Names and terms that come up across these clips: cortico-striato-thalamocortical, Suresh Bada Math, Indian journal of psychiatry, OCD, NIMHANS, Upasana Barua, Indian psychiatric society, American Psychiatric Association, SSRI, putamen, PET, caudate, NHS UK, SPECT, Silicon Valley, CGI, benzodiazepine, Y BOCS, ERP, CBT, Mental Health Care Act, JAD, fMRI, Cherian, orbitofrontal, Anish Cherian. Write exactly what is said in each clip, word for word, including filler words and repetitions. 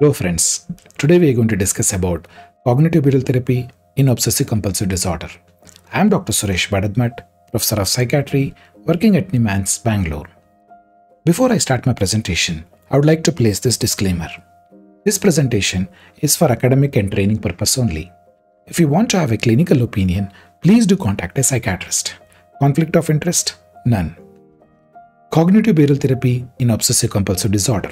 Hello friends, today we are going to discuss about cognitive behavioral therapy in obsessive compulsive disorder. I am Doctor Suresh Bada Math, Professor of Psychiatry working at NIMHANS, Bangalore. Before I start my presentation, I would like to place this disclaimer. This presentation is for academic and training purpose only. If you want to have a clinical opinion, please do contact a psychiatrist. Conflict of interest? None. Cognitive behavioral therapy in obsessive compulsive disorder.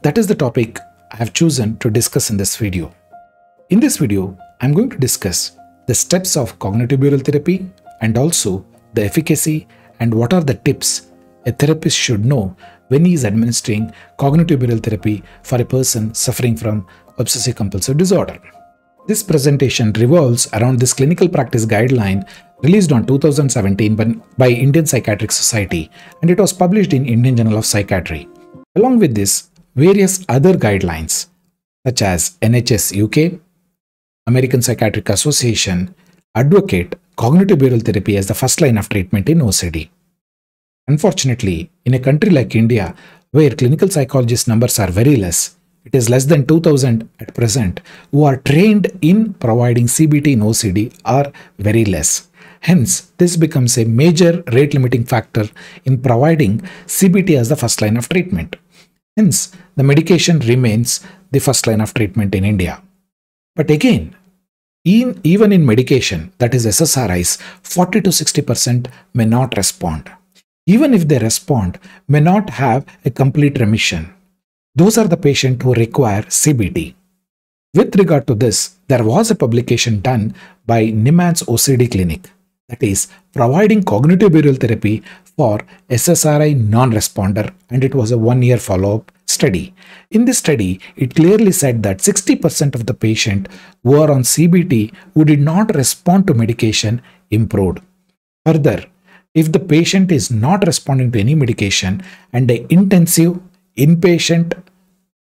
That is the topic I have chosen to discuss in this video. In this video, I am going to discuss the steps of cognitive behavioral therapy and also the efficacy and what are the tips a therapist should know when he is administering cognitive behavioral therapy for a person suffering from obsessive compulsive disorder. This presentation revolves around this clinical practice guideline released on two thousand seventeen by Indian Psychiatric Society, and it was published in Indian Journal of Psychiatry. Along with this, various other guidelines such as N H S U K, American Psychiatric Association advocate cognitive behavioral therapy as the first line of treatment in O C D. Unfortunately, in a country like India, where clinical psychologists' numbers are very less, it is less than two thousand at present who are trained in providing C B T in O C D are very less. Hence, this becomes a major rate-limiting factor in providing C B T as the first line of treatment. Hence, the medication remains the first line of treatment in India. But again, in, even in medication, that is S S R Is, forty to sixty percent may not respond. Even if they respond, may not have a complete remission. Those are the patients who require C B T. With regard to this, there was a publication done by NIMHANS O C D clinic, that is, providing cognitive behavioral therapy for S S R I non-responder, and it was a one-year follow-up study. In this study, it clearly said that sixty percent of the patients who were on C B T who did not respond to medication improved. Further, if the patient is not responding to any medication and the intensive inpatient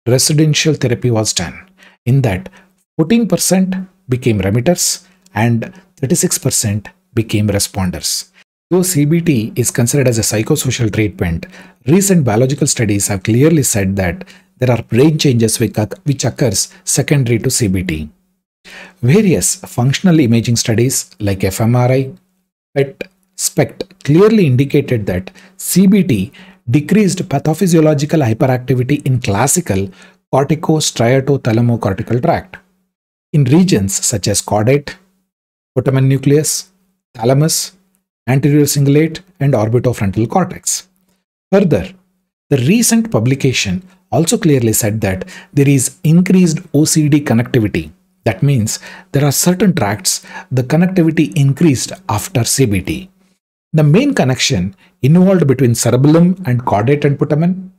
residential therapy was done, in that fourteen percent became remitters and thirty-six percent became responders. Though C B T is considered as a psychosocial treatment, recent biological studies have clearly said that there are brain changes which occurs secondary to C B T. Various functional imaging studies like f M R I, P E T, SPECT clearly indicated that C B T decreased pathophysiological hyperactivity in classical cortico-striato-thalamocortical tract in regions such as caudate, foramen nucleus, thalamus, anterior cingulate, and orbitofrontal cortex. Further, the recent publication also clearly said that there is increased O C D connectivity. That means there are certain tracts the connectivity increased after C B T. The main connection involved between cerebellum and caudate and putamen,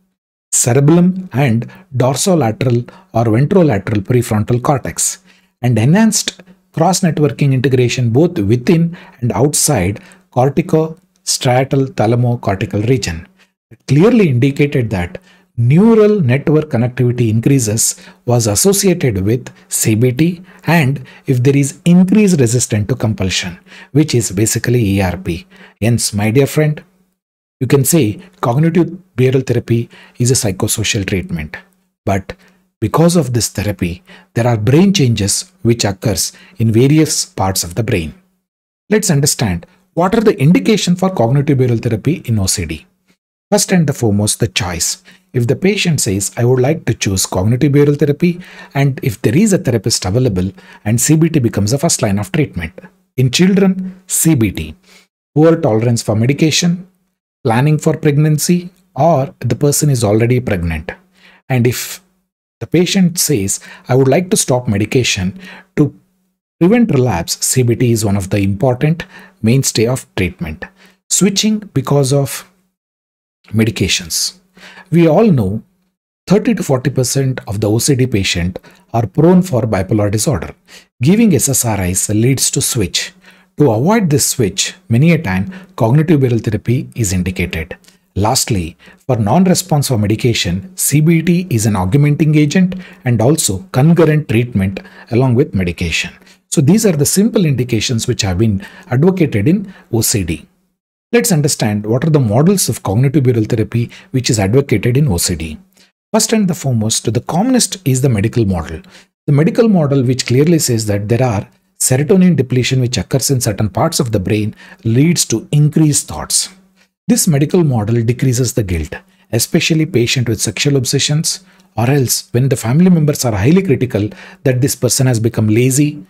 cerebellum and dorsolateral or ventrolateral prefrontal cortex, and enhanced cross-networking integration both within and outside cortico-striatal-thalamocortical region. It clearly indicated that neural network connectivity increases was associated with C B T, and if there is increased resistance to compulsion, which is basically E R P. Hence, my dear friend, you can say cognitive behavioral therapy is a psychosocial treatment, but because of this therapy, there are brain changes which occurs in various parts of the brain. Let's understand what are the indications for cognitive behavioral therapy in O C D. First and the foremost, the choice. If the patient says, I would like to choose cognitive behavioral therapy, and if there is a therapist available, and C B T becomes the first line of treatment. In children, C B T, poor tolerance for medication, planning for pregnancy, or the person is already pregnant. And if the patient says, I would like to stop medication to prevent relapse, C B T is one of the important mainstay of treatment. Switching because of medications. We all know thirty to forty percent of the O C D patients are prone for bipolar disorder. Giving S S R Is leads to switch. To avoid this switch, many a time cognitive behavioral therapy is indicated. Lastly, for non-response for medication, C B T is an augmenting agent and also concurrent treatment along with medication. So these are the simple indications which have been advocated in O C D. Let's understand what are the models of cognitive behavioral therapy which is advocated in O C D. First and the foremost, the commonest is the medical model. The medical model which clearly says that there are serotonin depletion which occurs in certain parts of the brain leads to increased thoughts. This medical model decreases the guilt, especially patient with sexual obsessions, or else when the family members are highly critical that this person has become lazy.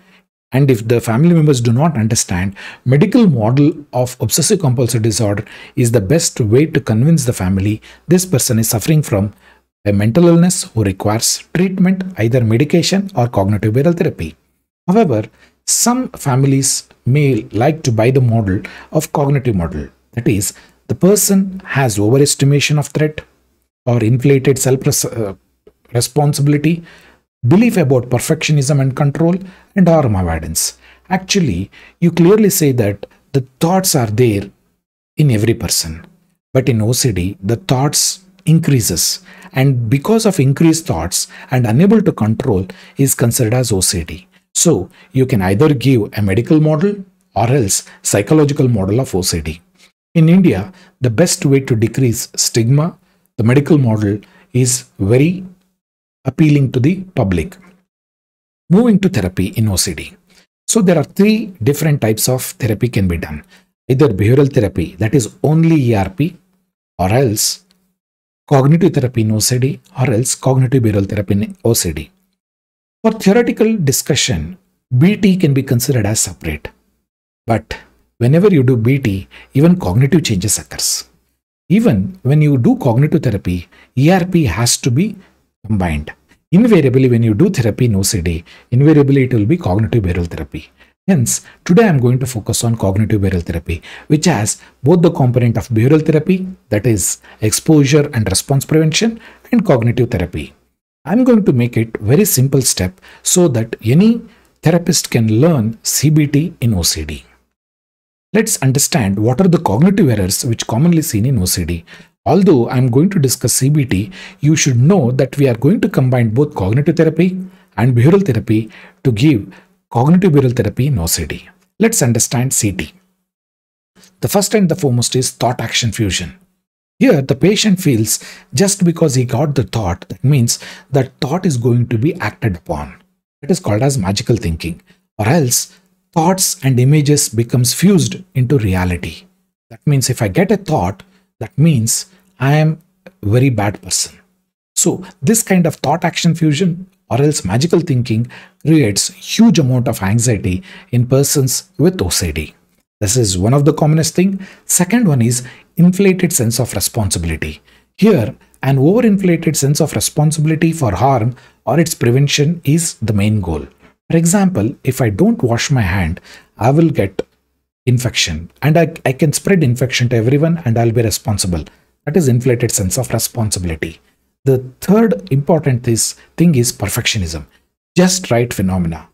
And if the family members do not understand, medical model of obsessive compulsive disorder is the best way to convince the family this person is suffering from a mental illness who requires treatment, either medication or cognitive behavioral therapy. However, some families may like to buy the model of cognitive model. That is, the person has overestimation of threat or inflated self-responsibility, belief about perfectionism and control, and harm avoidance. Actually, you clearly say that the thoughts are there in every person. But in O C D, the thoughts increases, and because of increased thoughts and unable to control is considered as O C D. So, you can either give a medical model or else psychological model of O C D. In India, the best way to decrease stigma, the medical model is very appealing to the public. Moving to therapy in O C D. So there are three different types of therapy can be done. Either behavioral therapy, that is only E R P, or else cognitive therapy in O C D, or else cognitive behavioral therapy in O C D. For theoretical discussion, B T can be considered as separate. But whenever you do B T, even cognitive changes occurs. Even when you do cognitive therapy, E R P has to be combined. Invariably, when you do therapy in O C D, invariably it will be cognitive behavioral therapy. Hence, today I am going to focus on cognitive behavioral therapy, which has both the component of behavioral therapy, that is exposure and response prevention, and cognitive therapy. I am going to make it very simple step so that any therapist can learn C B T in O C D. Let's understand what are the cognitive errors which are commonly seen in O C D. Although I am going to discuss C B T, you should know that we are going to combine both cognitive therapy and behavioral therapy to give cognitive behavioral therapy in O C D. Let's understand C T. The first and the foremost is thought-action fusion. Here, the patient feels just because he got the thought, that means that thought is going to be acted upon. It is called as magical thinking, or else thoughts and images becomes fused into reality. That means if I get a thought, that means I am a very bad person. So this kind of thought action fusion or else magical thinking creates huge amount of anxiety in persons with O C D. This is one of the commonest thing. Second one is inflated sense of responsibility. Here, an overinflated sense of responsibility for harm or its prevention is the main goal. For example, if I don't wash my hand, I will get infection and I, I can spread infection to everyone and I'll be responsible. That is inflated sense of responsibility. The third important thing is perfectionism. Just right phenomena.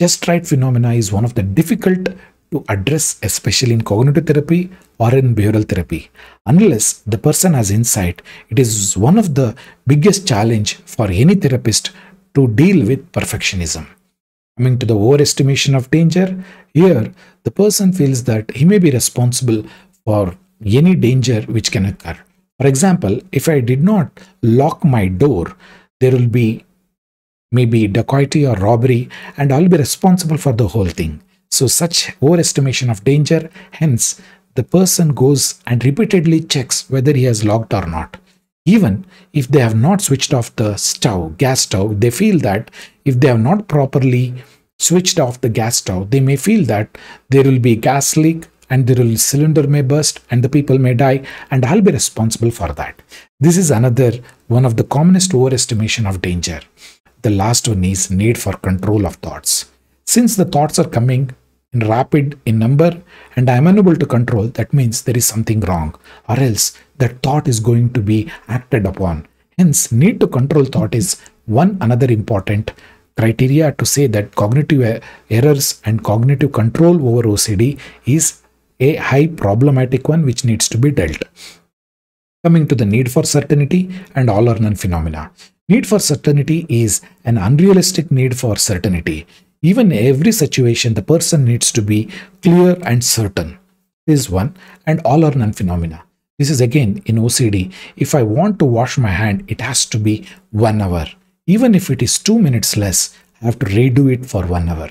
Just right phenomena is one of the difficult to address, especially in cognitive therapy or in behavioral therapy. Unless the person has insight, it is one of the biggest challenge for any therapist to deal with perfectionism. Coming to the overestimation of danger, here the person feels that he may be responsible for any danger which can occur. For example, if I did not lock my door, there will be maybe dacoity or robbery and I'll be responsible for the whole thing. So such overestimation of danger, hence the person goes and repeatedly checks whether he has locked or not. Even if they have not switched off the stove, gas stove, they feel that if they have not properly switched off the gas stove, they may feel that there will be gas leak and the cylinder may burst and the people may die and I'll be responsible for that. This is another one of the commonest overestimation of danger. The last one is need for control of thoughts. Since the thoughts are coming in rapid in number and I am unable to control, that means there is something wrong or else that thought is going to be acted upon. Hence, need to control thought is one another important criteria to say that cognitive errors and cognitive control over O C D is a high problematic one which needs to be dealt. Coming to the need for certainty and all or none phenomena. Need for certainty is an unrealistic need for certainty. Even every situation, the person needs to be clear and certain is one, and all or none phenomena. This is again in O C D. If I want to wash my hand, it has to be one hour. Even if it is two minutes less, I have to redo it for one hour.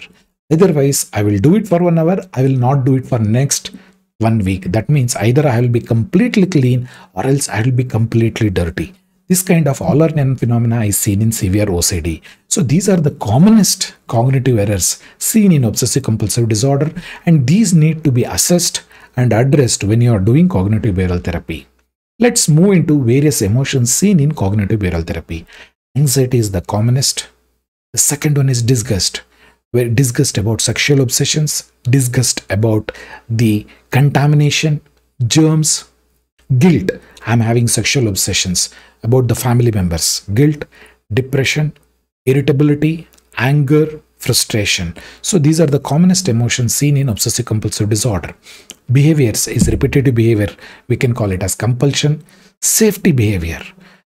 Otherwise, I will do it for one hour. I will not do it for next one week. That means either I will be completely clean or else I will be completely dirty. This kind of all-or-none phenomena is seen in severe O C D. So these are the commonest cognitive errors seen in obsessive-compulsive disorder, and these need to be assessed and addressed when you are doing cognitive behavioral therapy. Let's move into various emotions seen in cognitive behavioral therapy. Anxiety is the commonest. The second one is disgust, where disgust about sexual obsessions, disgust about the contamination, germs, guilt. I'm having sexual obsessions about the family members, guilt, depression, irritability, anger, frustration. So these are the commonest emotions seen in obsessive compulsive disorder. Behaviors is repetitive behavior. We can call it as compulsion. Safety behavior.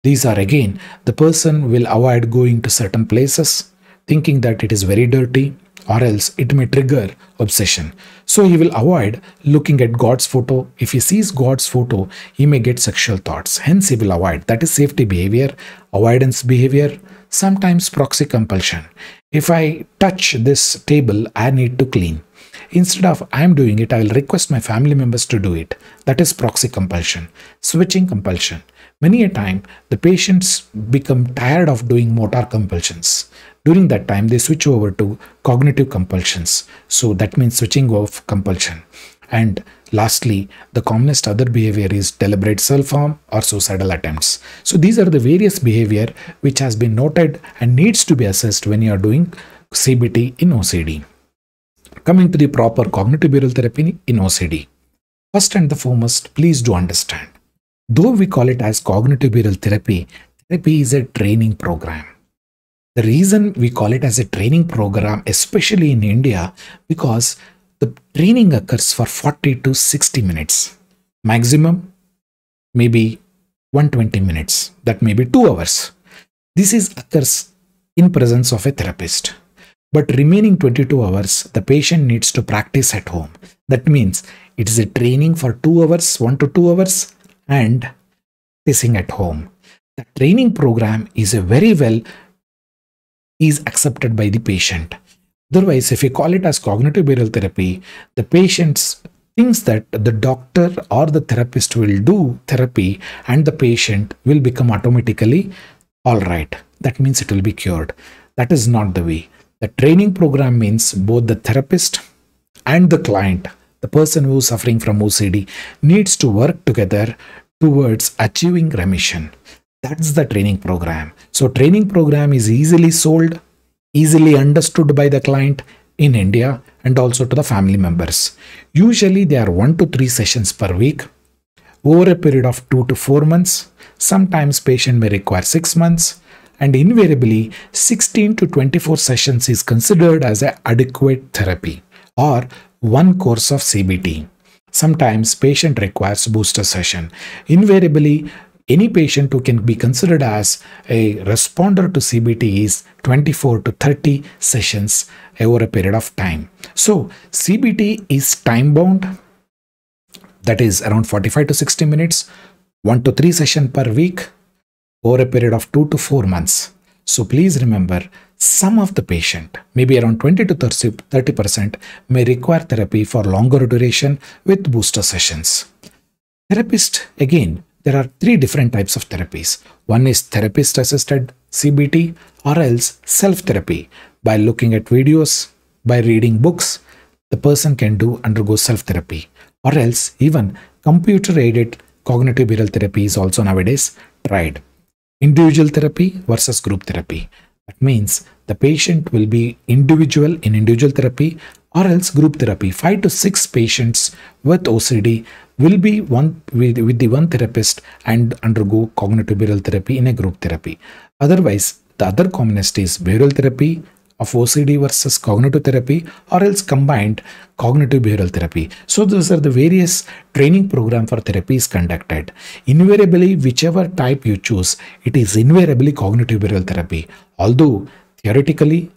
These are again, the person will avoid going to certain places, thinking that it is very dirty or else it may trigger obsession. So he will avoid looking at God's photo. If he sees God's photo, he may get sexual thoughts. Hence, he will avoid. That is safety behavior, avoidance behavior, sometimes proxy compulsion. If I touch this table, I need to clean. Instead of I am doing it, I will request my family members to do it. That is proxy compulsion, switching compulsion. Many a time, the patients become tired of doing motor compulsions. During that time, they switch over to cognitive compulsions. So that means switching off compulsion. And lastly, the commonest other behavior is deliberate self-harm or suicidal attempts. So these are the various behavior which has been noted and needs to be assessed when you are doing C B T in O C D. Coming to the proper cognitive behavioral therapy in O C D. First and the foremost, please do understand. Though we call it as cognitive behavioral therapy, therapy is a training program. The reason we call it as a training program, especially in India, because the training occurs for forty to sixty minutes, maximum maybe one hundred twenty minutes, that may be two hours. This is occurs in presence of a therapist, but remaining twenty-two hours, the patient needs to practice at home. That means it is a training for two hours, one to two hours and practicing at home. The training program is a very well is accepted by the patient. Otherwise, if you call it as cognitive behavioral therapy, the patient thinks that the doctor or the therapist will do therapy and the patient will become automatically all right. That means it will be cured. That is not the way. The training program means both the therapist and the client, the person who is suffering from O C D, needs to work together towards achieving remission. That's the training program. So training program is easily sold, easily understood by the client in India and also to the family members. Usually they are one to three sessions per week over a period of two to four months. Sometimes patient may require six months and invariably sixteen to twenty-four sessions is considered as an adequate therapy or one course of C B T. Sometimes patient requires booster session. Invariably, any patient who can be considered as a responder to C B T is twenty-four to thirty sessions over a period of time. So C B T is time bound, that is around forty-five to sixty minutes, one to three sessions per week over a period of two to four months. So please remember, some of the patient, maybe around twenty to thirty percent, may require therapy for longer duration with booster sessions. Therapist, again, there are three different types of therapies. One is therapist-assisted C B T or else self-therapy. By looking at videos, by reading books, the person can do undergo self-therapy. Or else even computer-aided cognitive behavioral therapy is also nowadays tried. Individual therapy versus group therapy. That means the patient will be individual in individual therapy or else group therapy. Five to six patients with O C D will be one with, with the one therapist and undergo cognitive behavioral therapy in a group therapy. Otherwise, the other commonest is behavioral therapy of O C D versus cognitive therapy or else combined cognitive behavioral therapy. So those are the various training program for therapies conducted. Invariably, whichever type you choose, it is invariably cognitive behavioral therapy. Although theoretically,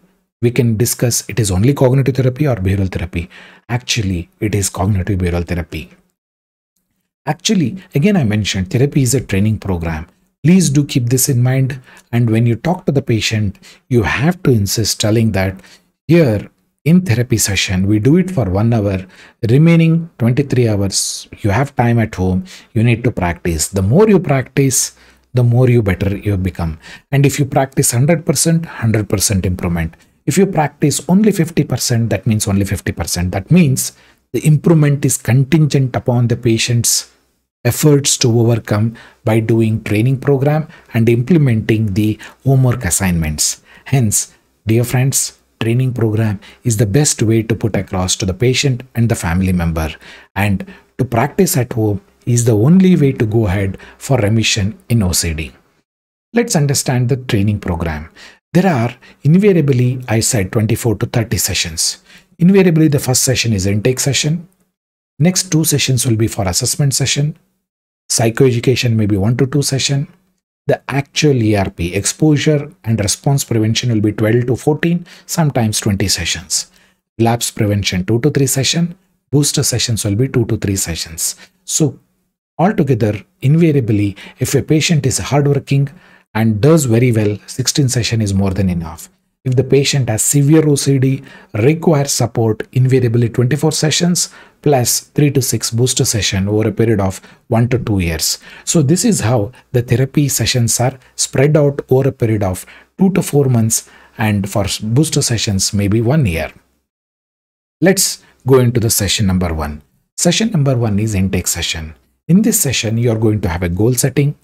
we can discuss it is only cognitive therapy or behavioral therapy. Actually, it is cognitive behavioral therapy. Actually, again, I mentioned therapy is a training program. Please do keep this in mind. And when you talk to the patient, you have to insist telling that here in therapy session, we do it for one hour, remaining twenty-three hours, you have time at home, you need to practice. The more you practice, the more you better you become. And if you practice one hundred percent, one hundred percent improvement. If you practice only fifty percent, that means only fifty percent. That means the improvement is contingent upon the patient's efforts to overcome by doing training program and implementing the homework assignments. Hence, dear friends, training program is the best way to put across to the patient and the family member. And to practice at home is the only way to go ahead for remission in O C D. Let's understand the training program. There are invariably, I said, twenty-four to thirty sessions. Invariably, the first session is intake session. Next two sessions will be for assessment session. Psychoeducation may be one to two session. The actual E R P, exposure and response prevention, will be twelve to fourteen, sometimes twenty sessions. Lapse prevention, two to three session. Booster sessions will be two to three sessions. So altogether, invariably, if a patient is hardworking and does very well, sixteen session is more than enough. If the patient has severe O C D, requires support, invariably twenty-four sessions plus three to six booster session over a period of one to two years. So this is how the therapy sessions are spread out over a period of two to four months, and for booster sessions maybe one year. Let's go into the session number one. Session number one is intake session. In this session, you are going to have a goal setting.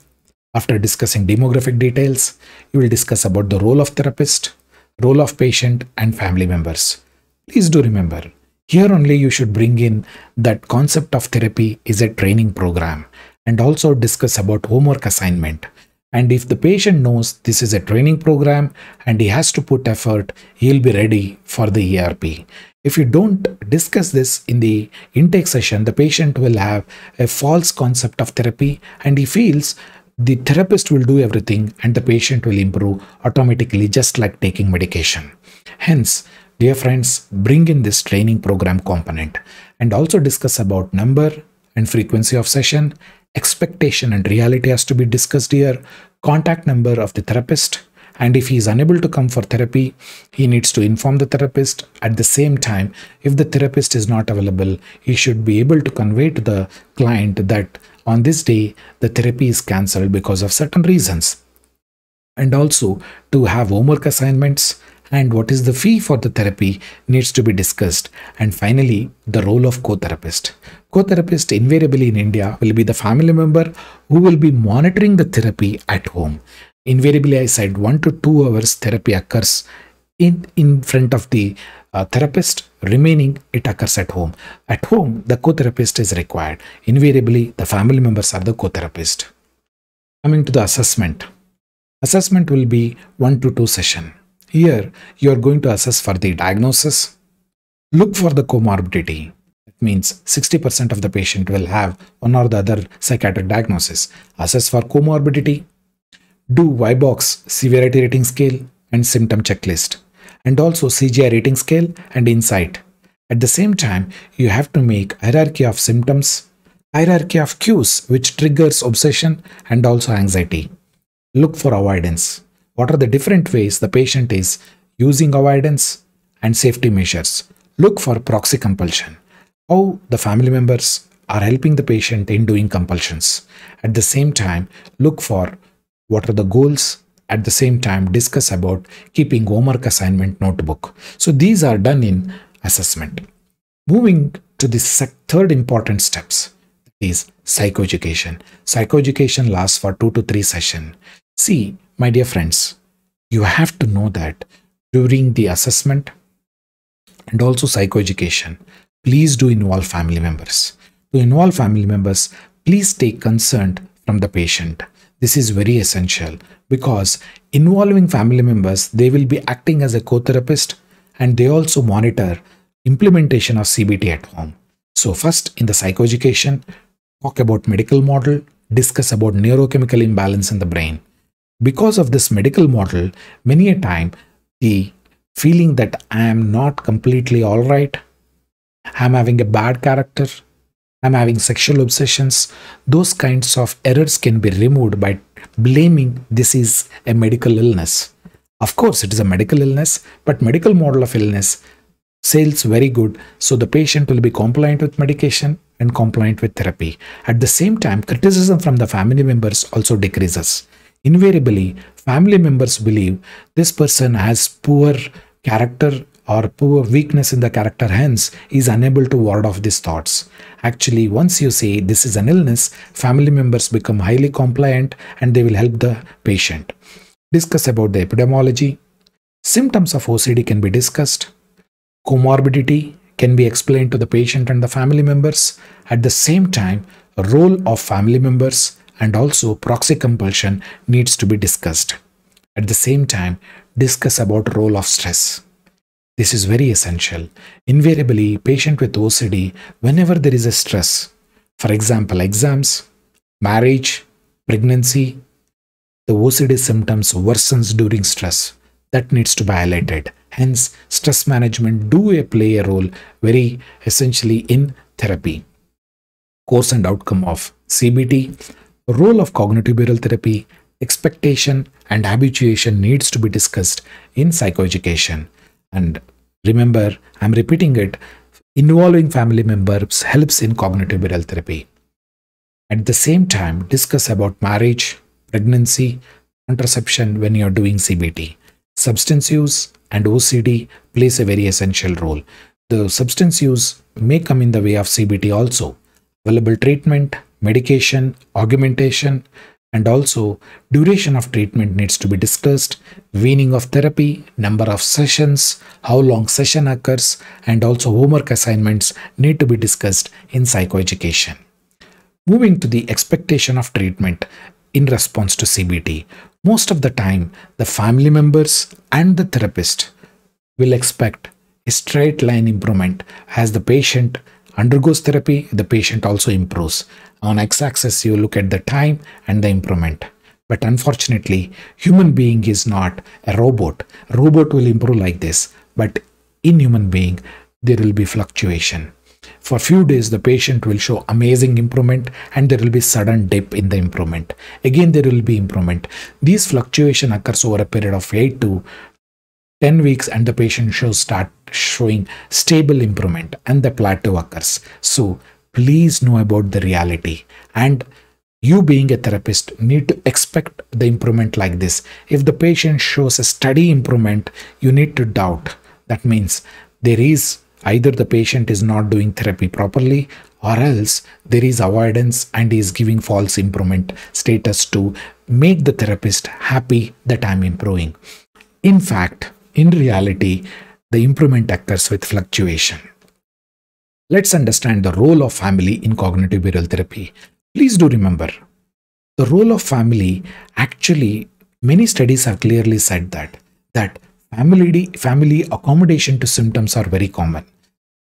After discussing demographic details, you will discuss about the role of therapist, role of patient and family members. Please do remember, here only you should bring in that concept of therapy is a training program, and also discuss about homework assignment. And if the patient knows this is a training program and he has to put effort, he'll be ready for the E R P. If you don't discuss this in the intake session, the patient will have a false concept of therapy and he feels the therapist will do everything and the patient will improve automatically, just like taking medication. Hence, dear friends, bring in this training program component and also discuss about number and frequency of session. Expectation and reality has to be discussed here. Contact number of the therapist, and if he is unable to come for therapy, he needs to inform the therapist. At the same time, if the therapist is not available, he should be able to convey to the client that on this day, the therapy is cancelled because of certain reasons. And also to have homework assignments and what is the fee for the therapy needs to be discussed. And finally, the role of co-therapist. Co-therapist invariably in India will be the family member who will be monitoring the therapy at home. Invariably, I said one to two hours therapy occurs in, in front of the Uh, therapist, remaining it occurs at home. At home, the co-therapist is required. Invariably, the family members are the co-therapist. Coming to the assessment. Assessment will be one to two session. Here, you are going to assess for the diagnosis. Look for the comorbidity. That means sixty percent of the patient will have one or the other psychiatric diagnosis. Assess for comorbidity. Do Y BOCS severity rating scale and symptom checklist, and also C G I rating scale and insight. At the same time, you have to make hierarchy of symptoms, hierarchy of cues which triggers obsession and also anxiety. Look for avoidance. What are the different ways the patient is using avoidance, and safety measures. Look for proxy compulsion. How the family members are helping the patient in doing compulsions. At the same time, look for what are the goals. At the same time, discuss about keeping homework assignment notebook. So these are done in assessment. Moving to the third important steps is psychoeducation. Psychoeducation lasts for two to three sessions. See, my dear friends, you have to know that during the assessment and also psychoeducation, please do involve family members. To involve family members, please take consent from the patient. This is very essential, because involving family members, they will be acting as a co-therapist and they also monitor implementation of C B T at home. So first, in the psychoeducation, talk about medical model, discuss about neurochemical imbalance in the brain. Because of this medical model, many a time the feeling that I am not completely all right, I am having a bad character, I'm having sexual obsessions. Those kinds of errors can be removed by blaming this is a medical illness. Of course, it is a medical illness, but medical model of illness sells very good. So the patient will be compliant with medication and compliant with therapy. At the same time, criticism from the family members also decreases. Invariably, family members believe this person has poor character or poor weakness in the character, hence is unable to ward off these thoughts. Actually, once you say this is an illness, family members become highly compliant and they will help the patient. Discuss about the epidemiology. Symptoms of O C D can be discussed. Comorbidity can be explained to the patient and the family members. At the same time, role of family members and also proxy compulsion needs to be discussed. At the same time, discuss about role of stress. This is very essential. Invariably, patient with O C D, whenever there is a stress, for example, exams, marriage, pregnancy, the O C D symptoms worsens during stress. That needs to be highlighted. Hence, stress management do play a role very essentially in therapy. Course and outcome of C B T, role of cognitive behavioral therapy, expectation and habituation needs to be discussed in psychoeducation. And remember, I'm repeating it, involving family members helps in cognitive behavioral therapy. At the same time, discuss about marriage, pregnancy, contraception when you're doing C B T. Substance use and O C D plays a very essential role. The substance use may come in the way of C B T also. Available treatment, medication, augmentation, and also duration of treatment needs to be discussed, weaning of therapy, number of sessions, how long session occurs, and also homework assignments need to be discussed in psychoeducation. Moving to the expectation of treatment in response to C B T. Most of the time, the family members and the therapist will expect a straight line improvement. As the patient undergoes therapy, the patient also improves. On x-axis, you look at the time and the improvement. But unfortunately, human being is not a robot. Robot will improve like this, but in human being, there will be fluctuation. For few days, the patient will show amazing improvement and there will be sudden dip in the improvement. Again, there will be improvement. These fluctuation occurs over a period of eight to ten weeks and the patient shows start showing stable improvement and the plateau occurs. So please know about the reality, and you being a therapist need to expect the improvement like this. If the patient shows a steady improvement, you need to doubt. That means there is either the patient is not doing therapy properly, or else there is avoidance and is giving false improvement status to make the therapist happy that I'm improving. In fact, in reality, the improvement occurs with fluctuation. Let's understand the role of family in cognitive behavioral therapy. Please do remember, the role of family, actually, many studies have clearly said that, that family, family accommodation to symptoms are very common.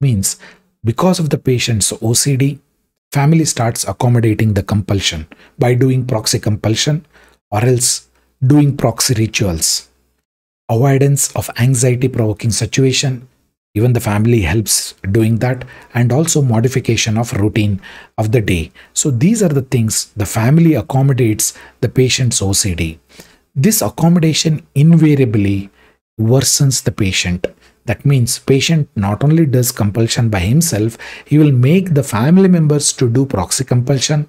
Means, because of the patient's O C D, family starts accommodating the compulsion by doing proxy compulsion or else doing proxy rituals. Avoidance of anxiety provoking situation, even the family helps doing that, and also modification of routine of the day. So these are the things the family accommodates the patient's O C D. This accommodation invariably worsens the patient. That means patient not only does compulsion by himself, he will make the family members to do proxy compulsion,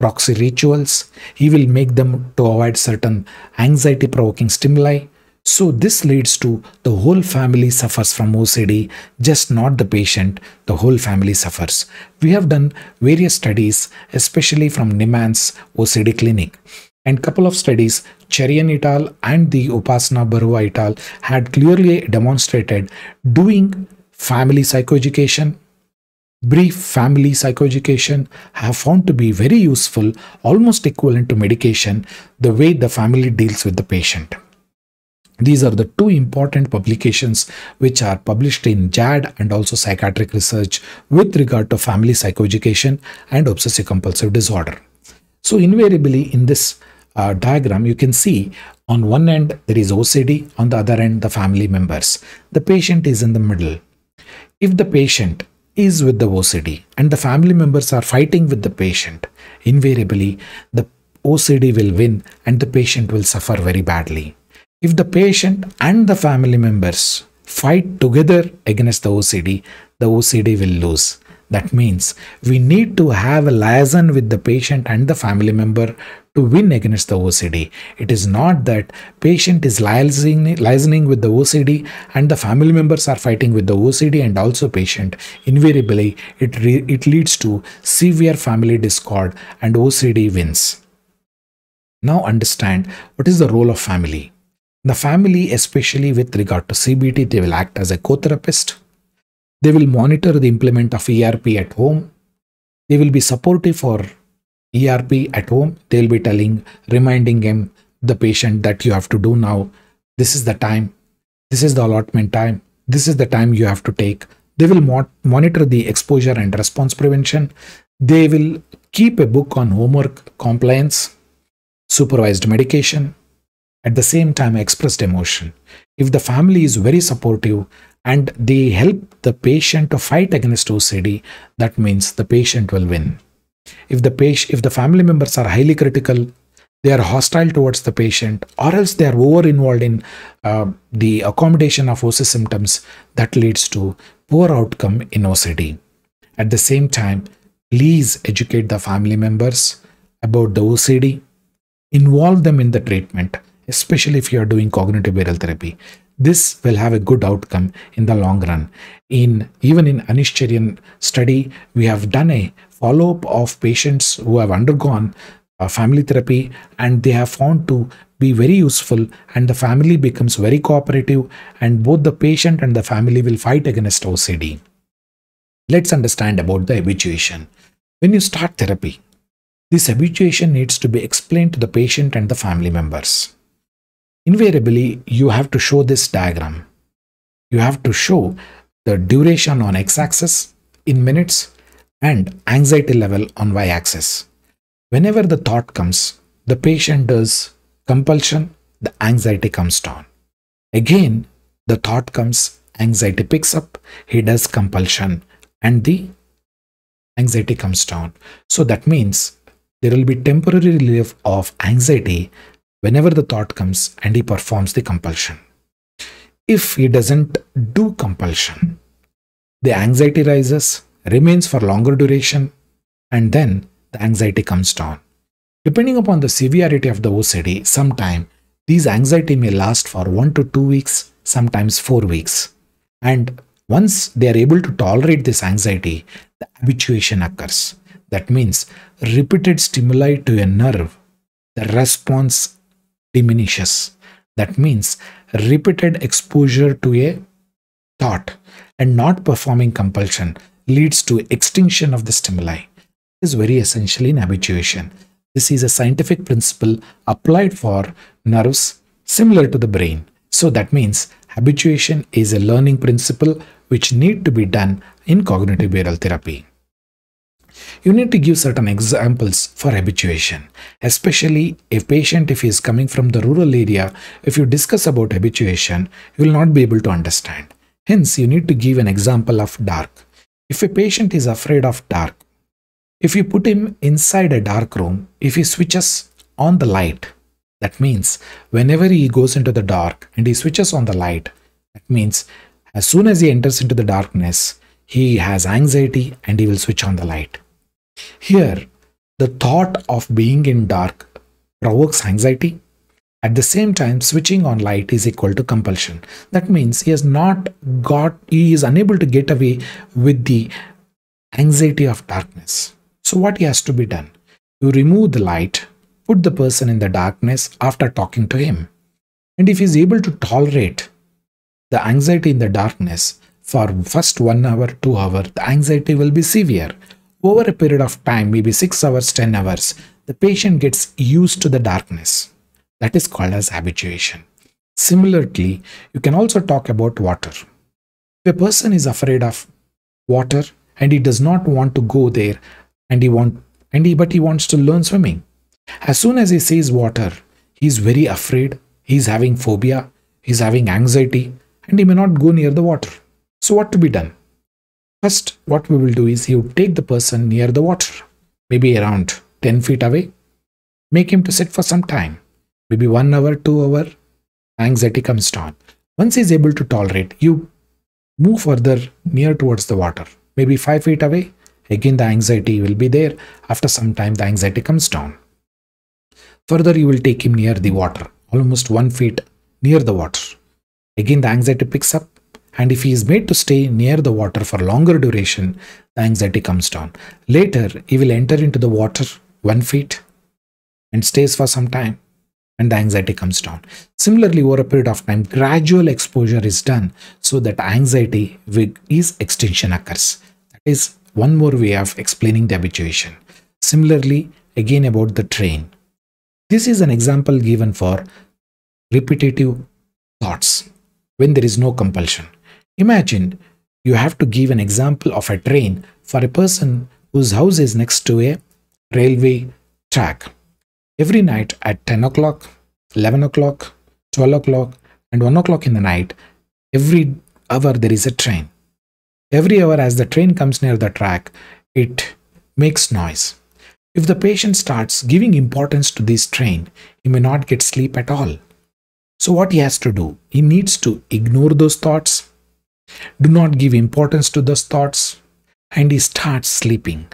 proxy rituals. He will make them to avoid certain anxiety provoking stimuli. So this leads to the whole family suffers from O C D, just not the patient, the whole family suffers. We have done various studies, especially from NIMHANS O C D clinic, and couple of studies, Cherian et al. And the Upasana Barua et al. Had clearly demonstrated doing family psychoeducation, brief family psychoeducation have found to be very useful, almost equivalent to medication, the way the family deals with the patient. These are the two important publications which are published in J A D and also psychiatric research with regard to family psychoeducation and obsessive compulsive disorder. So invariably in this uh, diagram, you can see on one end there is O C D, on the other end the family members. The patient is in the middle. If the patient is with the O C D and the family members are fighting with the patient, invariably the O C D will win and the patient will suffer very badly. If the patient and the family members fight together against the O C D, the O C D will lose. That means we need to have a liaison with the patient and the family member to win against the O C D. It is not that patient is liaising, liaisoning with the O C D and the family members are fighting with the O C D and also patient. Invariably, it, re it leads to severe family discord and O C D wins. Now understand what is the role of family. The family, especially with regard to C B T, they will act as a co-therapist. They will monitor the implement of E R P at home. They will be supportive for E R P at home. They will be telling, reminding him, the patient, that you have to do now. This is the time. This is the allotment time. This is the time you have to take. They will mo monitor the exposure and response prevention. They will keep a book on homework compliance, supervised medication, at the same time expressed emotion. If the family is very supportive and they help the patient to fight against O C D, that means the patient will win. If the patient, if the family members are highly critical, they are hostile towards the patient, or else they are over-involved in uh, the accommodation of O C D symptoms, that leads to poor outcome in O C D. At the same time, please educate the family members about the O C D. Involve them in the treatment, especially if you are doing cognitive behavioral therapy. This will have a good outcome in the long run. In even in Anish Cherian study, we have done a follow-up of patients who have undergone uh, family therapy, and they have found to be very useful, and the family becomes very cooperative, and both the patient and the family will fight against O C D. Let's understand about the habituation. When you start therapy, this habituation needs to be explained to the patient and the family members. Invariably, you have to show this diagram. You have to show the duration on x-axis in minutes and anxiety level on y-axis. Whenever the thought comes, the patient does compulsion, the anxiety comes down. Again, the thought comes, anxiety picks up, he does compulsion, and the anxiety comes down. So that means there will be temporary relief of anxiety whenever the thought comes and he performs the compulsion. If he doesn't do compulsion, the anxiety rises, remains for longer duration, and then the anxiety comes down. Depending upon the severity of the O C D, sometime these anxiety may last for one to two weeks, sometimes four weeks. And once they are able to tolerate this anxiety, the habituation occurs. That means repeated stimuli to a nerve, the response diminishes. That means repeated exposure to a thought and not performing compulsion leads to extinction of the stimuli. This is very essential in habituation. This is a scientific principle applied for nerves similar to the brain. So that means habituation is a learning principle which need to be done in cognitive behavioral therapy. You need to give certain examples for habituation, especially a patient if he is coming from the rural area. If you discuss about habituation, you will not be able to understand. Hence, you need to give an example of dark. If a patient is afraid of dark, if you put him inside a dark room, if he switches on the light, that means whenever he goes into the dark and he switches on the light, that means as soon as he enters into the darkness, he has anxiety and he will switch on the light. Here, the thought of being in dark provokes anxiety. At the same time, switching on light is equal to compulsion. That means he has not got, he is unable to get away with the anxiety of darkness. So what has to be done? You remove the light, put the person in the darkness after talking to him. And if he is able to tolerate the anxiety in the darkness, for first one hour, two hour, the anxiety will be severe. Over a period of time, maybe six hours, ten hours, the patient gets used to the darkness. That is called as habituation. Similarly, you can also talk about water. If a person is afraid of water and he does not want to go there, and he want, and he, but he wants to learn swimming. As soon as he sees water, he is very afraid. He is having phobia. He is having anxiety, and he may not go near the water. So what to be done? First, what we will do is you take the person near the water, maybe around ten feet away. Make him to sit for some time, maybe one hour, two hour, anxiety comes down. Once he's able to tolerate, you move further near towards the water, maybe five feet away. Again, the anxiety will be there. After some time, the anxiety comes down. Further, you will take him near the water, almost one feet near the water. Again, the anxiety picks up. And if he is made to stay near the water for longer duration, the anxiety comes down. Later, he will enter into the water one feet and stays for some time, and the anxiety comes down. Similarly, over a period of time, gradual exposure is done so that anxiety with ease extinction occurs. That is one more way of explaining the habituation. Similarly, again about the train. This is an example given for repetitive thoughts when there is no compulsion. Imagine you have to give an example of a train for a person whose house is next to a railway track. Every night at ten o'clock, eleven o'clock, twelve o'clock and one o'clock in the night, every hour there is a train. Every hour as the train comes near the track, it makes noise. If the patient starts giving importance to this train, he may not get sleep at all. So what he has to do, he needs to ignore those thoughts, do not give importance to those thoughts, and he starts sleeping.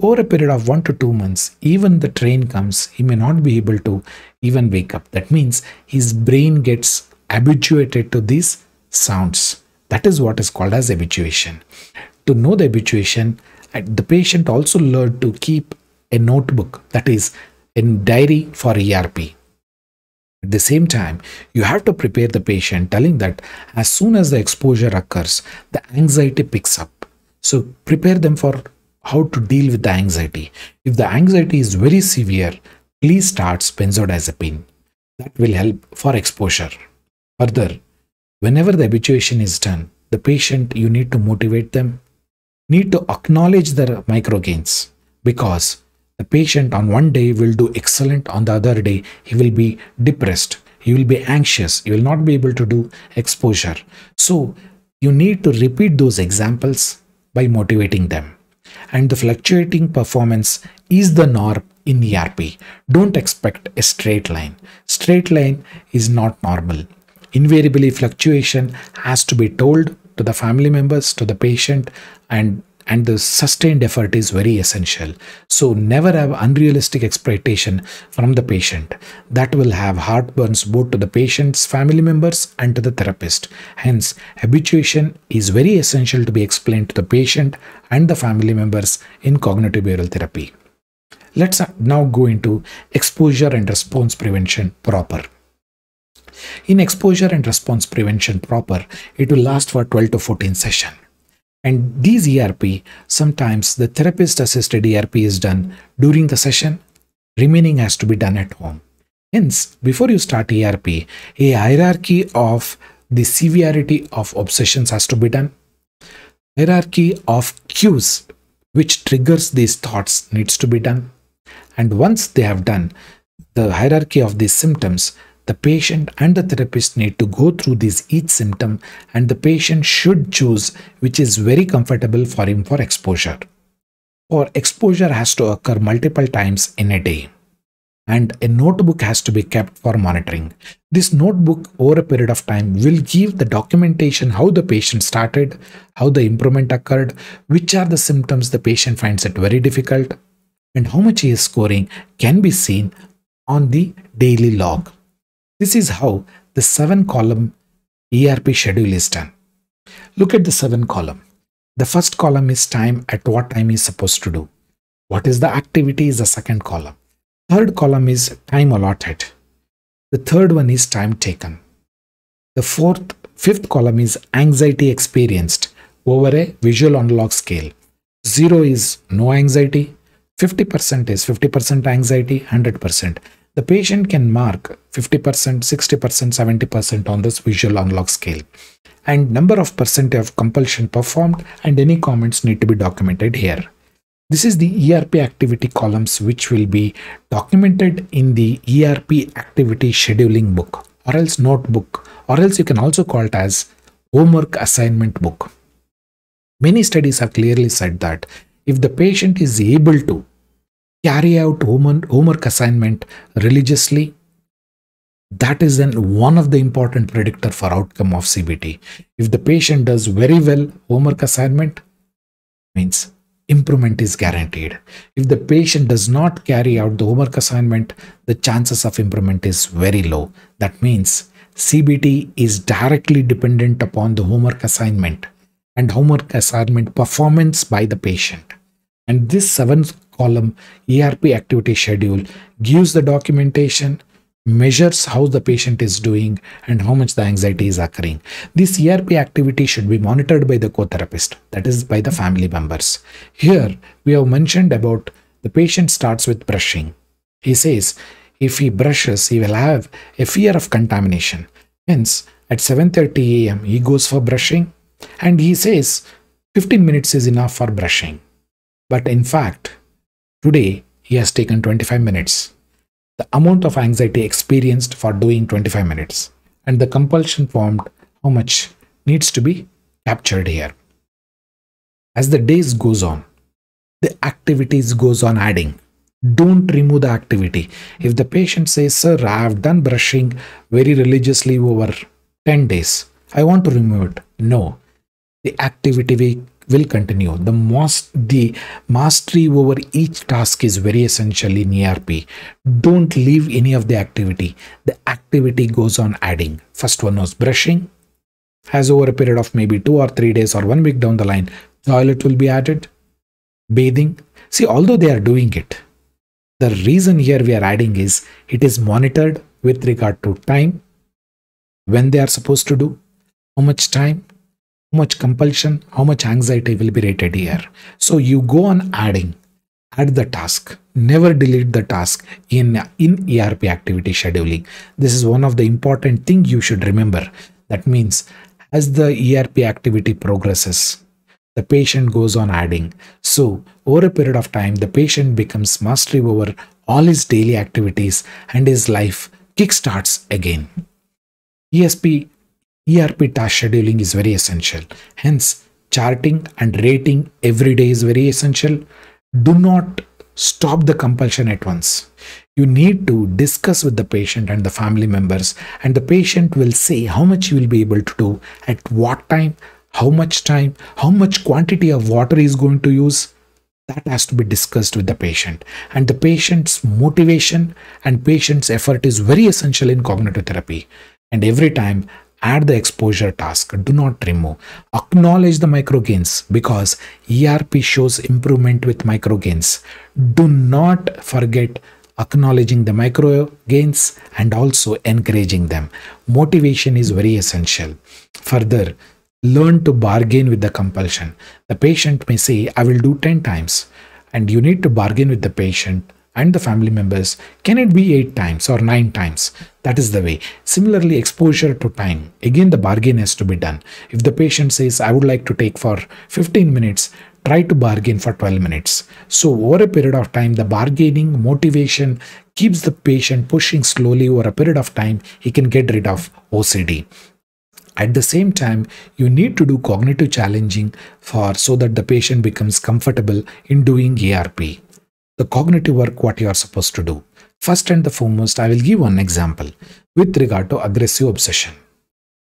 Over a period of one to two months, even the train comes, he may not be able to even wake up. That means his brain gets habituated to these sounds. That is what is called as habituation. To know the habituation, the patient also learned to keep a notebook, that is a diary for E R P. At the same time, you have to prepare the patient telling that as soon as the exposure occurs, the anxiety picks up. So prepare them for how to deal with the anxiety. If the anxiety is very severe, please start benzodiazepine. That will help for exposure. Further, whenever the habituation is done, the patient, you need to motivate them, need to acknowledge their micro gains, because the patient on one day will do excellent, on the other day he will be depressed, he will be anxious, he will not be able to do exposure. So you need to repeat those examples by motivating them. And the fluctuating performance is the norm in E R P. Don't expect a straight line. Straight line is not normal. Invariably, fluctuation has to be told to the family members, to the patient, and And the sustained effort is very essential. So never have unrealistic expectation from the patient. That will have heartburns both to the patient's family members and to the therapist. Hence, habituation is very essential to be explained to the patient and the family members in cognitive behavioral therapy. Let's now go into exposure and response prevention proper. In exposure and response prevention proper, it will last for twelve to fourteen sessions. And these E R P, sometimes the therapist-assisted E R P is done during the session, remaining has to be done at home. Hence, before you start E R P, a hierarchy of the severity of obsessions has to be done. Hierarchy of cues which triggers these thoughts needs to be done. And once they have done, the hierarchy of these symptoms, the patient and the therapist need to go through this each symptom, and the patient should choose which is very comfortable for him for exposure. Or exposure has to occur multiple times in a day. And a notebook has to be kept for monitoring. This notebook over a period of time will give the documentation how the patient started, how the improvement occurred, which are the symptoms the patient finds it very difficult, and how much he is scoring can be seen on the daily log. This is how the seven column E R P schedule is done. Look at the seven column. The first column is time, at what time is supposed to do. What is the activity is the second column. Third column is time allotted. The third one is time taken. The fourth, fifth column is anxiety experienced over a visual analog scale. Zero is no anxiety. fifty percent is fifty percent anxiety, one hundred percent. The patient can mark fifty percent, sixty percent, seventy percent on this visual analog scale. And number of percent of compulsion performed and any comments need to be documented here. This is the E R P activity columns which will be documented in the E R P activity scheduling book, or else notebook, or else you can also call it as homework assignment book. Many studies have clearly said that if the patient is able to carry out homework assignment religiously, that is then one of the important predictor for outcome of C B T. If the patient does very well homework assignment, means improvement is guaranteed. If the patient does not carry out the homework assignment, the chances of improvement is very low. That means C B T is directly dependent upon the homework assignment and homework assignment performance by the patient. And this seventh column E R P activity schedule gives the documentation, measures how the patient is doing and how much the anxiety is occurring. This E R P activity should be monitored by the co-therapist, that is by the family members. Here we have mentioned about the patient starts with brushing. He says if he brushes, he will have a fear of contamination. Hence at seven thirty a m he goes for brushing and he says fifteen minutes is enough for brushing. But in fact, today he has taken twenty-five minutes. The amount of anxiety experienced for doing twenty-five minutes and the compulsion formed, how much needs to be captured here. As the days goes on, the activities goes on adding. Don't remove the activity. If the patient says, sir, I have done brushing very religiously over ten days, I want to remove it. No, the activity will continue. The most the mastery over each task is very essential in E R P. Don't leave any of the activity. The activity goes on adding. First one was brushing. As over a period of maybe two or three days or one week down the line, toilet will be added. Bathing. See, although they are doing it, the reason here we are adding is it is monitored with regard to time, when they are supposed to do, how much time, how much compulsion, how much anxiety will be rated here. So you go on adding, add the task, never delete the task in, in E R P activity scheduling. This is one of the important things you should remember. That means as the E R P activity progresses, the patient goes on adding. So over a period of time, the patient becomes mastery over all his daily activities and his life kickstarts again. E S P E R P task scheduling is very essential. Hence, charting and rating every day is very essential. Do not stop the compulsion at once. You need to discuss with the patient and the family members, and the patient will say how much he will be able to do, at what time, how much time, how much quantity of water he is going to use. That has to be discussed with the patient, and the patient's motivation and patient's effort is very essential in cognitive therapy. And every time, add the exposure task, do not remove. Acknowledge the micro gains, because E R P shows improvement with micro gains. Do not forget acknowledging the micro gains and also encouraging them. Motivation is very essential. Further, learn to bargain with the compulsion. The patient may say, I will do ten times, and you need to bargain with the patient and the family members, can it be eight times or nine times? That is the way. Similarly, exposure to time. Again, the bargain has to be done. If the patient says, I would like to take for fifteen minutes, try to bargain for twelve minutes. So over a period of time, the bargaining motivation keeps the patient pushing slowly. Over a period of time, he can get rid of O C D. At the same time, you need to do cognitive challenging for so that the patient becomes comfortable in doing E R P. The cognitive work what you are supposed to do. First and the foremost, I will give one example with regard to aggressive obsession.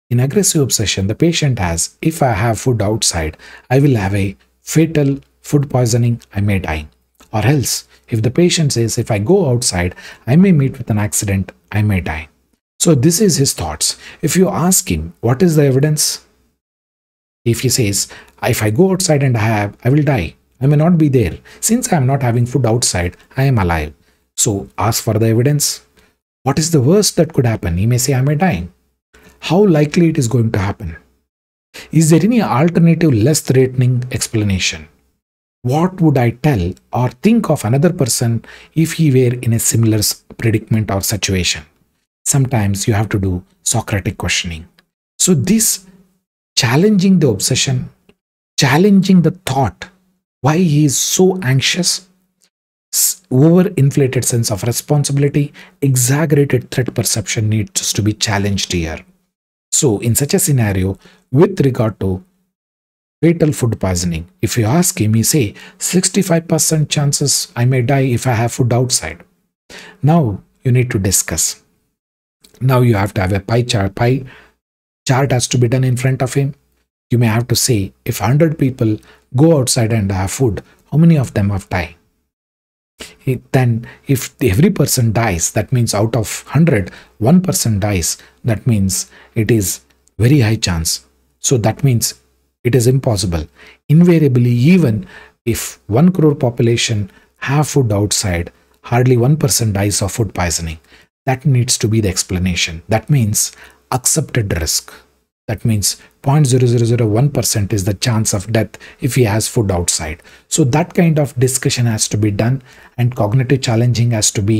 In aggressive obsession, the patient has, if I have food outside, I will have a fatal food poisoning, I may die. Or else, if the patient says, if I go outside, I may meet with an accident, I may die. So this is his thoughts. If you ask him, what is the evidence? If he says, if I go outside and I have, I will die. I may not be there. Since I am not having food outside, I am alive. So ask for the evidence. What is the worst that could happen? He may say, I may die. How likely it is going to happen? Is there any alternative less threatening explanation? What would I tell or think of another person if he were in a similar predicament or situation? Sometimes you have to do Socratic questioning. So this challenging the obsession, challenging the thought, why he is so anxious, overinflated sense of responsibility, exaggerated threat perception needs to be challenged here. So in such a scenario, with regard to fatal food poisoning. If you ask him, he say sixty-five percent chances I may die if I have food outside. Now you need to discuss. Now you have to have a pie chart. Pie chart has to be done in front of him. You may have to say, if one hundred people go outside and have food, how many of them have died? Then if every person dies, that means out of one hundred, one person dies. That means it is very high chance. So that means it is impossible. Invariably, even if one crore population have food outside, hardly one person dies of food poisoning. That needs to be the explanation. That means accepted risk. That means zero point zero zero zero one percent is the chance of death if he has food outside. So that kind of discussion has to be done, and cognitive challenging has to be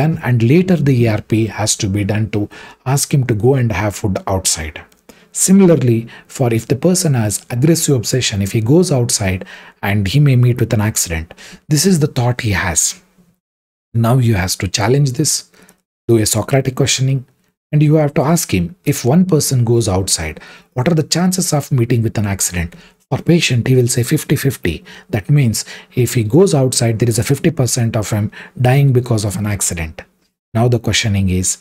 done, and later the E R P has to be done to ask him to go and have food outside. Similarly, for if the person has aggressive obsession, if he goes outside and he may meet with an accident, this is the thought he has. Now you have to challenge this, do a Socratic questioning. And you have to ask him, if one person goes outside, what are the chances of meeting with an accident? For patient, he will say fifty fifty. That means if he goes outside, there is a fifty percent of him dying because of an accident. Now the questioning is,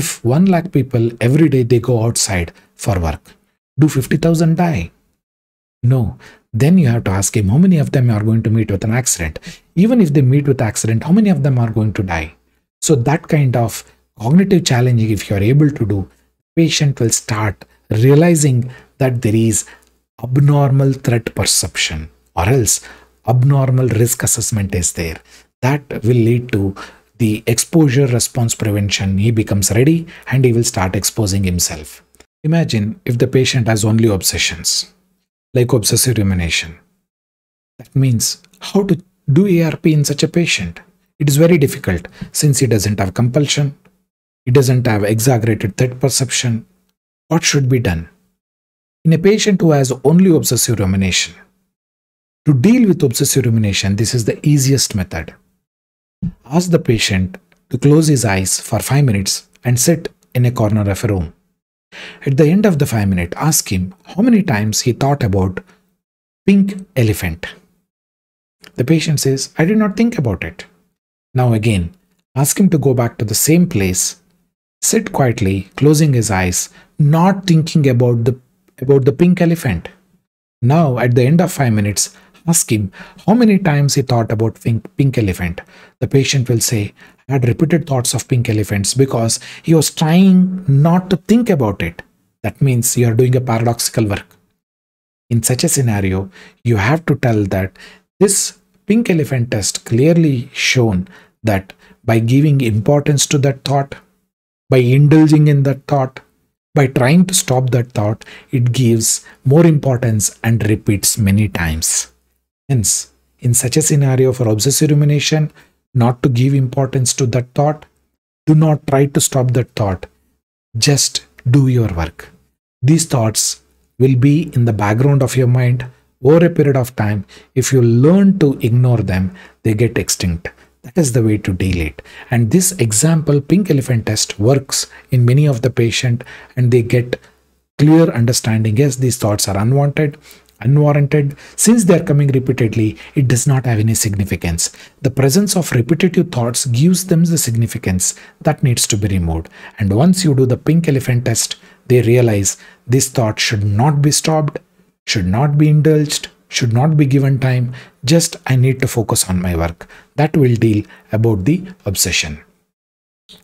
if one lakh people every day they go outside for work, do fifty thousand die? No. Then you have to ask him, how many of them are going to meet with an accident? Even if they meet with accident, how many of them are going to die? So that kind of cognitive challenging, if you are able to do, patient will start realizing that there is abnormal threat perception or else abnormal risk assessment is there. That will lead to the exposure response prevention. He becomes ready and he will start exposing himself. Imagine if the patient has only obsessions, like obsessive rumination. That means how to do E R P in such a patient? It is very difficult since he doesn't have compulsion. It doesn't have exaggerated threat perception. What should be done? In a patient who has only obsessive rumination, to deal with obsessive rumination, this is the easiest method. Ask the patient to close his eyes for five minutes and sit in a corner of a room. At the end of the five minutes, ask him how many times he thought about pink elephant. The patient says, I did not think about it. Now again, ask him to go back to the same place, sit quietly, closing his eyes, not thinking about the about the pink elephant. Now at the end of five minutes, ask him how many times he thought about pink, pink elephant. The patient will say, I had repeated thoughts of pink elephants because he was trying not to think about it. That means you are doing a paradoxical work. In such a scenario, you have to tell that this pink elephant test clearly shown that by giving importance to that thought, by indulging in that thought, by trying to stop that thought, it gives more importance and repeats many times. Hence, in such a scenario for obsessive rumination, not to give importance to that thought, do not try to stop that thought, just do your work. These thoughts will be in the background of your mind over a period of time. If you learn to ignore them, they get extinct. That is the way to deal it. And this example, pink elephant test, works in many of the patient and they get clear understanding. Yes, these thoughts are unwanted, unwarranted. Since they are coming repeatedly, it does not have any significance. The presence of repetitive thoughts gives them the significance that needs to be removed. And once you do the pink elephant test, they realize this thought should not be stopped, should not be indulged, should not be given time, just I need to focus on my work. That will deal about the obsession.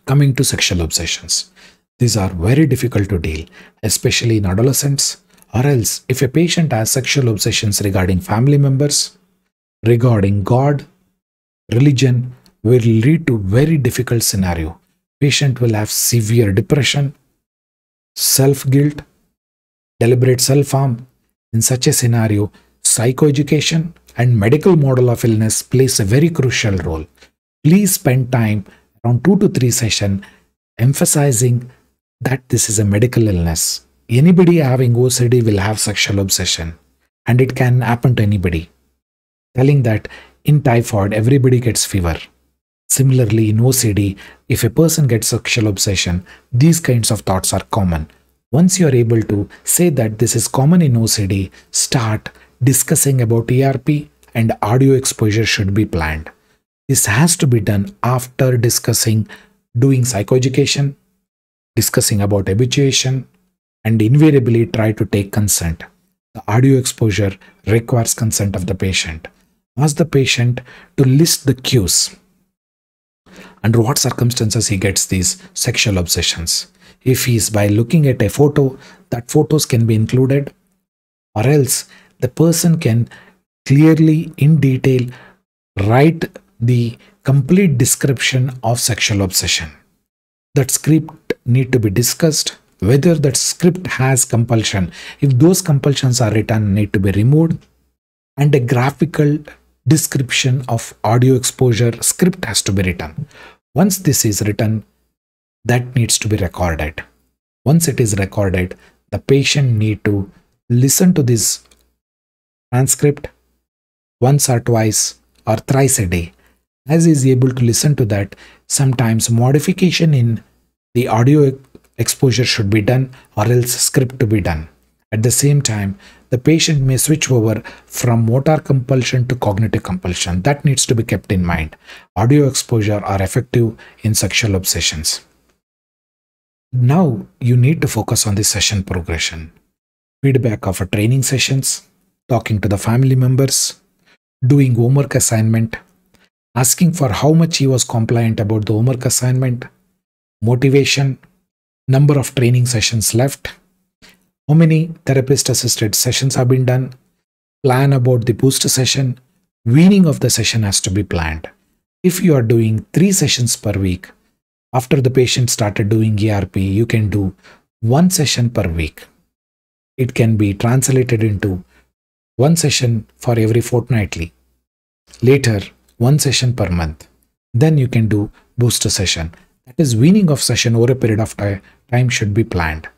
Coming to sexual obsessions. These are very difficult to deal, especially in adolescents, or else if a patient has sexual obsessions regarding family members, regarding God, religion, will lead to very difficult scenario. Patient will have severe depression, self-guilt, deliberate self-harm. In such a scenario, psychoeducation and medical model of illness plays a very crucial role. Please spend time around two to three sessions emphasizing that this is a medical illness. Anybody having O C D will have sexual obsession and it can happen to anybody. Telling that in typhoid, everybody gets fever. Similarly, in O C D, if a person gets sexual obsession, these kinds of thoughts are common. Once you are able to say that this is common in O C D, start discussing about E R P and audio exposure should be planned. This has to be done after discussing doing psychoeducation, discussing about habituation, and invariably try to take consent. The audio exposure requires consent of the patient. Ask the patient to list the cues. Under what circumstances he gets these sexual obsessions. If he is by looking at a photo, that photos can be included, or else the person can clearly in detail write the complete description of sexual obsession. That script need to be discussed, whether that script has compulsion. If those compulsions are written, need to be removed, and a graphical description of audio exposure script has to be written. Once this is written, that needs to be recorded. Once it is recorded, the patient need to listen to this transcript once or twice or thrice a day. As he is able to listen to that, sometimes modification in the audio exposure should be done, or else script to be done. At the same time, the patient may switch over from motor compulsion to cognitive compulsion. That needs to be kept in mind. Audio exposure are effective in sexual obsessions. Now you need to focus on the session progression. Feedback of training sessions, talking to the family members, doing homework assignment, asking for how much he was compliant about the homework assignment, motivation, number of training sessions left, how many therapist-assisted sessions have been done, plan about the booster session, weaning of the session has to be planned. If you are doing three sessions per week, after the patient started doing E R P, you can do one session per week. It can be translated into one session for every fortnightly, later one session per month. Then you can do booster session. That is, weaning of session over a period of time should be planned.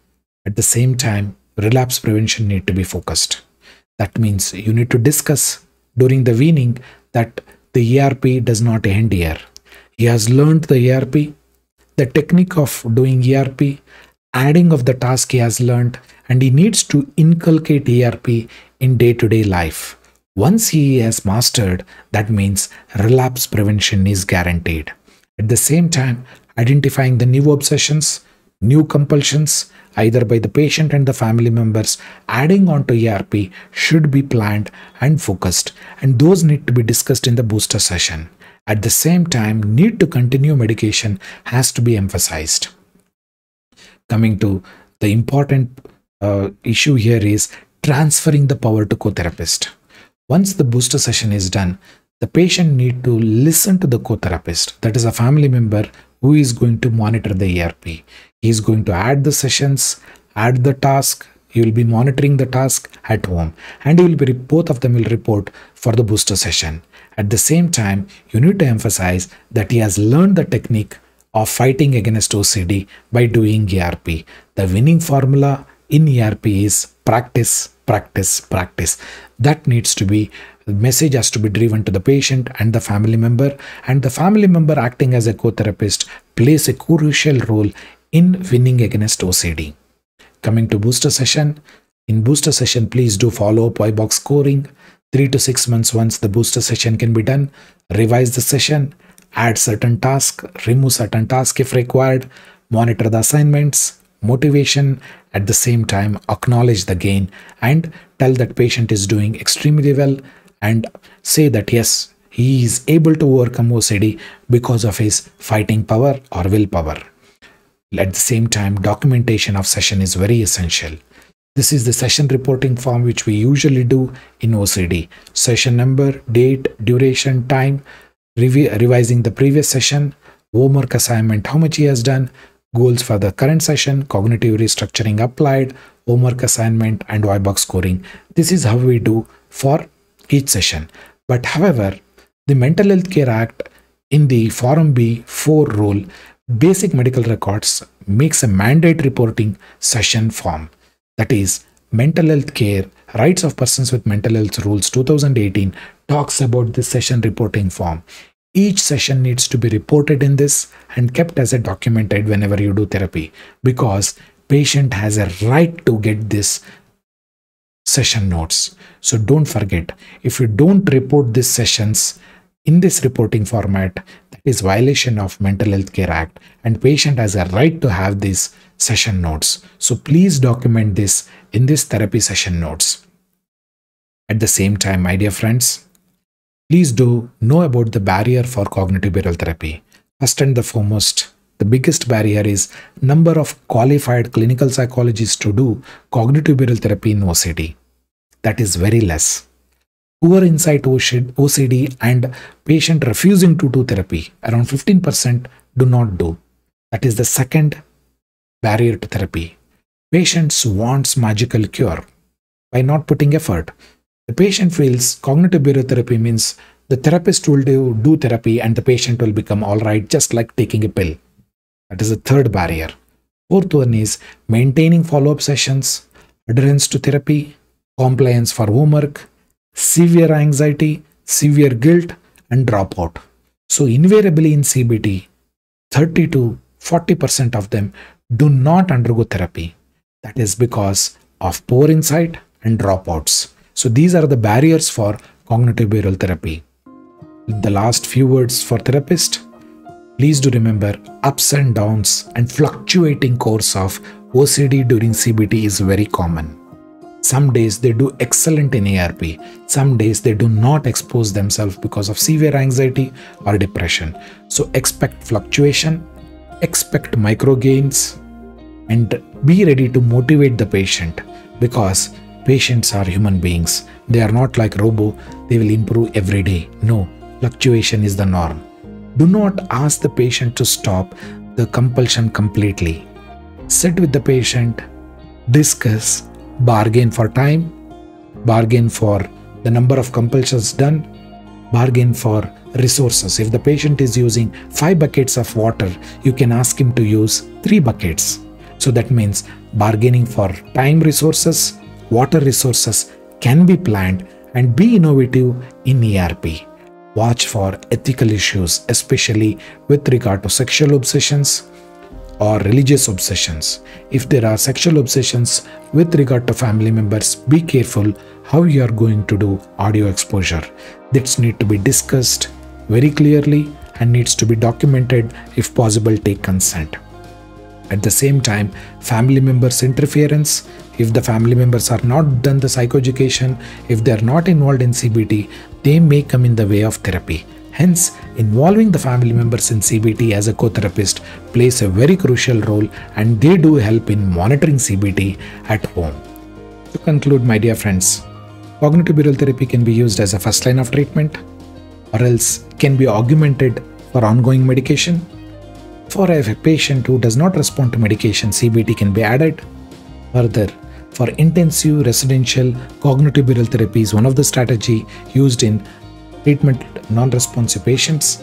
At the same time, relapse prevention need to be focused. That means you need to discuss during the weaning that the E R P does not end here. He has learned the E R P, the technique of doing E R P, adding of the task he has learned, and he needs to inculcate E R P in day-to-day life. Once he has mastered, that means relapse prevention is guaranteed. At the same time, identifying the new obsessions, new compulsions, either by the patient and the family members, adding on to E R P should be planned and focused, and those need to be discussed in the booster session. At the same time, need to continue medication has to be emphasized. Coming to the important uh, issue here is transferring the power to co-therapist. Once the booster session is done, the patient need to listen to the co-therapist, that is a family member who is going to monitor the E R P. He is going to add the sessions, add the task. You will be monitoring the task at home, and you will be both of them will report for the booster session. At the same time, you need to emphasize that he has learned the technique of fighting against O C D by doing E R P. The winning formula in E R P is practice, practice, practice. That needs to be the message has to be driven to the patient and the family member, and the family member acting as a co-therapist plays a crucial role in winning against O C D. Coming to booster session, in booster session, please do follow up Y box scoring. Three to six months once the booster session can be done, revise the session, add certain tasks, remove certain tasks if required, monitor the assignments, motivation, at the same time acknowledge the gain and tell that patient is doing extremely well and say that yes, he is able to overcome O C D because of his fighting power or willpower. At the same time, documentation of session is very essential. This is the session reporting form which we usually do in O C D. Session number, date, duration, time, revi- revising the previous session, homework assignment, how much he has done, goals for the current session, cognitive restructuring applied, homework assignment, and Y box scoring. This is how we do for each session. But however, the Mental Health Care Act in the Form B four rule, Basic Medical Records, makes a mandate reporting session form. That is, Mental Health Care Rights of Persons with Mental Health Rules two thousand eighteen talks about this session reporting form. Each session needs to be reported in this and kept as a documented whenever you do therapy, because patient has a right to get this session notes. So don't forget, if you don't report these sessions in this reporting format, that is violation of Mental Health Care Act, and patient has a right to have these session notes. So please document this in this therapy session notes. At the same time, my dear friends, please do know about the barrier for cognitive behavioral therapy. First and the foremost, the biggest barrier is number of qualified clinical psychologists to do cognitive behavioral therapy in O C D. That is very less. Poor insight O C D and patient refusing to do therapy, around fifteen percent do not do. That is the second barrier to therapy. Patients wants magical cure by not putting effort. The patient feels cognitive behavioral therapy means the therapist will do, do therapy and the patient will become alright, just like taking a pill. That is the third barrier. Fourth one is maintaining follow-up sessions, adherence to therapy, compliance for homework, severe anxiety, severe guilt, and dropout. So invariably in C B T, thirty to forty percent of them do not undergo therapy. That is because of poor insight and dropouts. So these are the barriers for cognitive behavioral therapy. The last few words for therapist, please do remember ups and downs and fluctuating course of O C D during C B T is very common. Some days they do excellent in E R P, some days they do not expose themselves because of severe anxiety or depression. So expect fluctuation, expect micro gains, and be ready to motivate the patient, because patients are human beings. They are not like robo, they will improve every day. No, fluctuation is the norm. Do not ask the patient to stop the compulsion completely. Sit with the patient, discuss, bargain for time, bargain for the number of compulsions done, bargain for resources. If the patient is using five buckets of water, you can ask him to use three buckets. So that means bargaining for time resources, water resources can be planned, and be innovative in E R P. Watch for ethical issues, especially with regard to sexual obsessions or religious obsessions. If there are sexual obsessions with regard to family members, be careful how you are going to do audio exposure. This needs to be discussed very clearly and needs to be documented. If possible, take consent. At the same time, family members' interference, if the family members are not done the psychoeducation, if they are not involved in C B T, they may come in the way of therapy. Hence, involving the family members in C B T as a co-therapist plays a very crucial role, and they do help in monitoring C B T at home. To conclude, my dear friends, cognitive behavioral therapy can be used as a first line of treatment, or else can be augmented for ongoing medication. For a patient who does not respond to medication, C B T can be added. Further, for intensive residential, cognitive behavioral therapy is one of the strategies used in treatment non-responsive patients.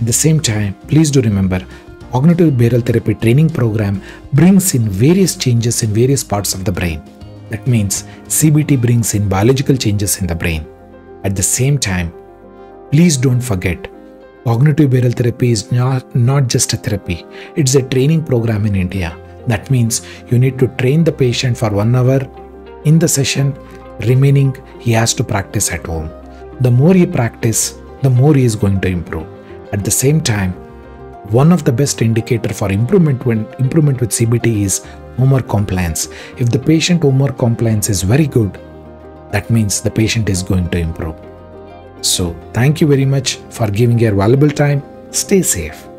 At the same time, please do remember, cognitive behavioral therapy training program brings in various changes in various parts of the brain. That means C B T brings in biological changes in the brain. At the same time, please don't forget, cognitive behavioral therapy is not, not just a therapy, it's a training program in India. That means you need to train the patient for one hour in the session, remaining he has to practice at home. The more he practice, the more he is going to improve. At the same time, one of the best indicator for improvement when improvement with C B T is homework compliance. If the patient homework compliance is very good, that means the patient is going to improve. So thank you very much for giving your valuable time. Stay safe.